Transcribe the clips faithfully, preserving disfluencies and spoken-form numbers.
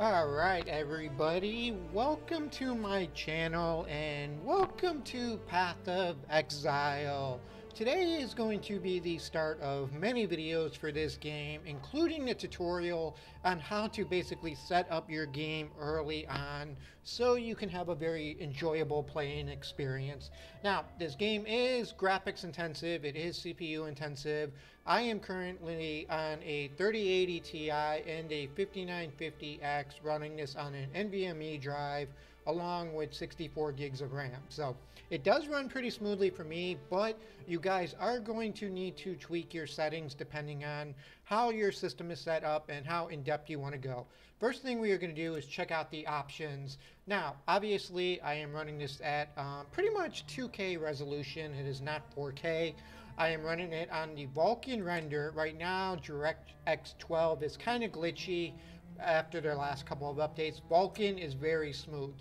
Alright everybody, welcome to my channel and welcome to Path of Exile. Today is going to be the start of many videos for this game, including a tutorial on how to basically set up your game early on so you can have a very enjoyable playing experience. Now, this game is graphics intensive, it is C P U intensive. I am currently on a thirty eighty Ti and a fifty-nine fifty X running this on an N V M e drive, along with sixty-four gigs of RAM. So it does run pretty smoothly for me, but you guys are going to need to tweak your settings depending on how your system is set up and how in depth you want to go. First thing we are going to do is check out the options. Now, obviously I am running this at um, pretty much two K resolution. It is not four K. I am running it on the Vulkan render. Right now, DirectX twelve is kind of glitchy. After their last couple of updates, Vulkan is very smooth.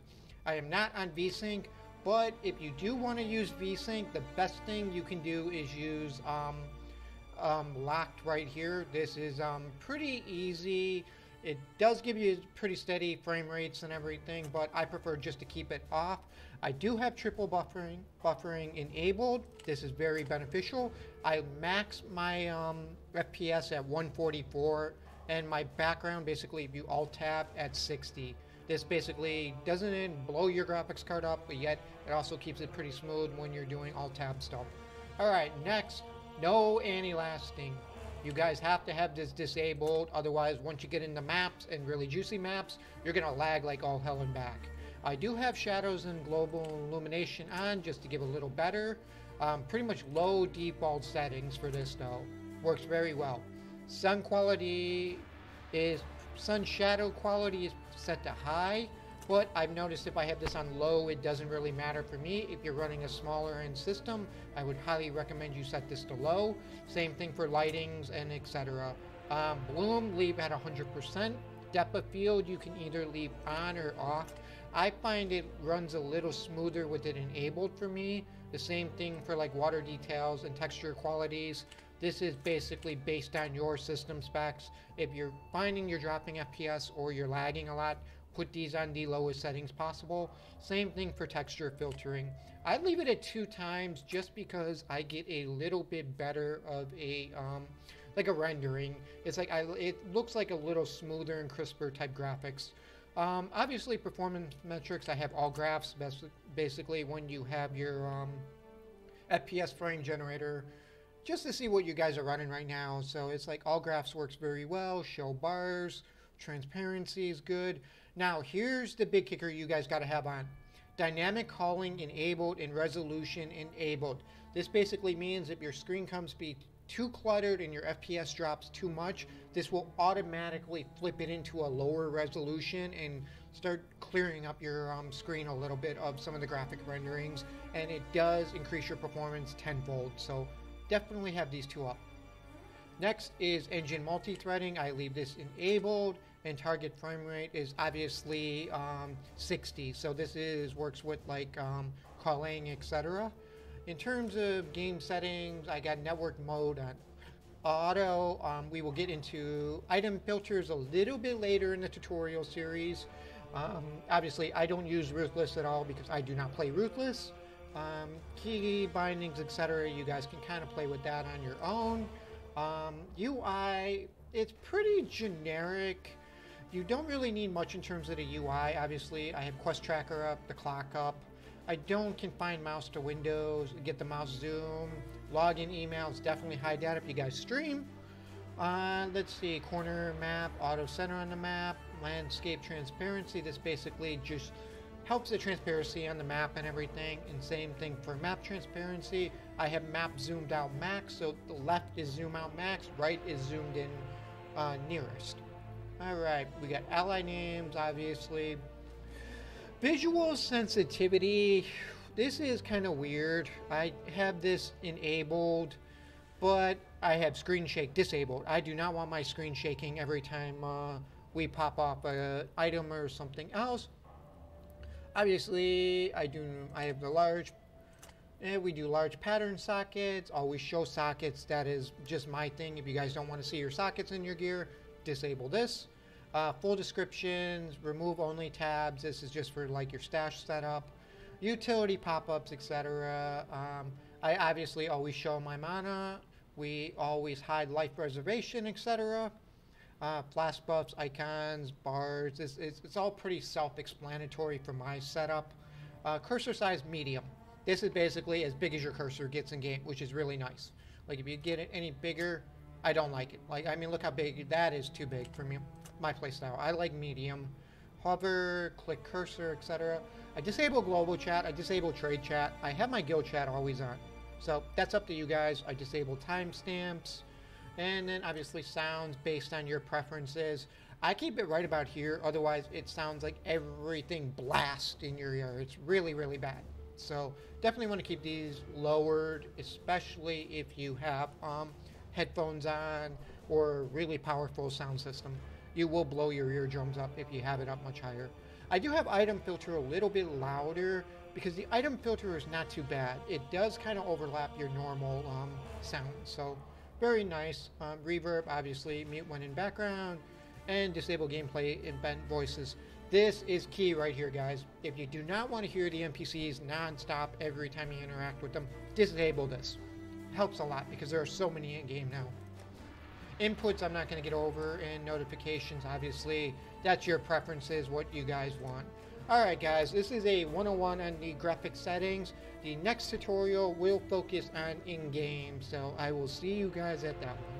I am not on VSync, but if you do want to use VSync, the best thing you can do is use um, um, locked right here. This is um, pretty easy. It does give you pretty steady frame rates and everything, but I prefer just to keep it off. I do have triple buffering buffering enabled. This is very beneficial. I max my um, F P S at one forty-four. And my background, basically, if you alt-tab, at sixty. This basically doesn't blow your graphics card up, but yet it also keeps it pretty smooth when you're doing alt-tab stuff. Alright, next, no anti-lasting. You guys have to have this disabled, otherwise once you get into maps and really juicy maps, you're going to lag like all hell and back. I do have shadows and global illumination on just to give a little better. Um, pretty much low default settings for this though. Works very well. Sun quality is, sun shadow quality is set to high, but I've noticed if I have this on low, it doesn't really matter for me. If you're running a smaller end system, I would highly recommend you set this to low. Same thing for lightings and et cetera. Um, bloom, leave at one hundred percent. Depth of field, you can either leave on or off. I find it runs a little smoother with it enabled for me. The same thing for like water details and texture qualities. This is basically based on your system specs. If you're finding you're dropping F P S or you're lagging a lot, put these on the lowest settings possible. Same thing for texture filtering. I leave it at two times just because I get a little bit better of a, um, like a rendering. It's like, I, it looks like a little smoother and crisper type graphics. Um, obviously performance metrics, I have all graphs. Basically when you have your um, F P S frame generator, just to see what you guys are running right now. So it's like all graphs works very well. Show bars, transparency is good. Now here's the big kicker you guys got to have on. Dynamic calling enabled and resolution enabled. This basically means if your screen comes be too cluttered and your F P S drops too much, this will automatically flip it into a lower resolution and start clearing up your um, screen a little bit of some of the graphic renderings. And it does increase your performance tenfold. So definitely have these two up. Next is engine multi-threading. I leave this enabled, and target frame rate is obviously um, sixty. So this is works with like um, calling, et cetera. In terms of game settings, I got network mode on auto. Um, we will get into item filters a little bit later in the tutorial series. Um, obviously, I don't use Ruthless at all because I do not play Ruthless. Um, key bindings, et cetera. You guys can kind of play with that on your own. Um, U I, it's pretty generic. You don't really need much in terms of the U I. Obviously, I have quest tracker up, the clock up. I don't confine mouse to windows, get the mouse zoom, login emails, definitely hide that if you guys stream. Uh, let's see, corner map, auto center on the map, landscape transparency. This basically just helps the transparency on the map and everything. And same thing for map transparency. I have map zoomed out max, so the left is zoom out max, right is zoomed in uh, nearest. All right, we got ally names, obviously. Visual sensitivity, this is kind of weird. I have this enabled, but I have screen shake disabled. I do not want my screen shaking every time uh, we pop up an item or something else. Obviously, I do. I have the large, and we do large pattern sockets. Always show sockets. That is just my thing. If you guys don't want to see your sockets in your gear, disable this. Uh, full descriptions, remove only tabs. This is just for like your stash setup, utility pop-ups, et cetera. Um, I obviously always show my mana. We always hide life preservation, et cetera. Uh, flash buffs, icons, bars. It's, it's, it's all pretty self-explanatory for my setup. Uh, cursor size medium. This is basically as big as your cursor gets in game, which is really nice. Like if you get it any bigger, I don't like it. Like I mean, look how big that is. Too big for me, my playstyle. I like medium. Hover, click cursor, et cetera. I disable global chat. I disable trade chat. I have my guild chat always on. So that's up to you guys. I disable timestamps. And then obviously sounds based on your preferences. I keep it right about here. Otherwise it sounds like everything blasts in your ear. It's really, really bad. So definitely want to keep these lowered, especially if you have um, headphones on or a really powerful sound system. You will blow your eardrums up if you have it up much higher. I do have item filter a little bit louder because the item filter is not too bad. It does kind of overlap your normal um, sound. So very nice. Um, reverb, obviously, mute when in background, and disable gameplay event voices. This is key right here, guys. If you do not want to hear the N P Cs non-stop every time you interact with them, disable this. Helps a lot because there are so many in game now. Inputs I'm not going to get over, and notifications, obviously, that's your preferences, what you guys want. Alright guys, this is a one oh one on the graphics settings. The next tutorial will focus on in-game, so I will see you guys at that one.